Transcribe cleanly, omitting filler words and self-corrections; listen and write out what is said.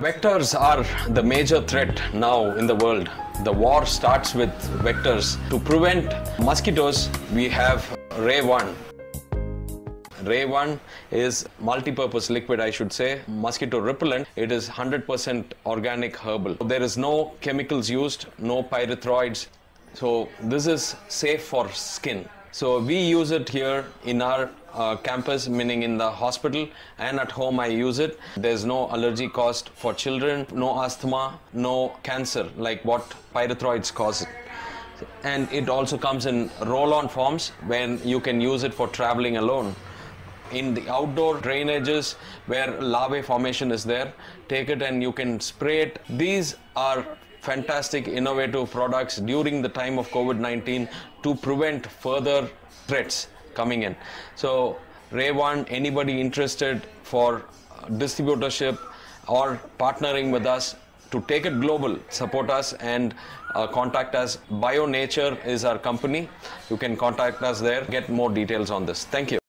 Vectors are the major threat now in the world. The war starts with vectors. To prevent mosquitoes, we have Ray1. Ray1 is multi-purpose liquid, I should say, mosquito repellent. It is 100% organic herbal. There is no chemicals used, no pyrethroids. So this is safe for skin. So we use it here in our campus, meaning in the hospital, and at home I use it. There's no allergy caused for children, no asthma, no cancer like what pyrethroids cause it. And it also comes in roll-on forms when you can use it for traveling alone. In the outdoor drainages where larvae formation is there, take it and you can spray it. These are fantastic innovative products during the time of COVID-19 to prevent further threats coming in. So Ray1, anybody interested for distributorship or partnering with us to take it global, support us and contact us. Bio Nature is our company. You can contact us there, get more details on this. Thank you.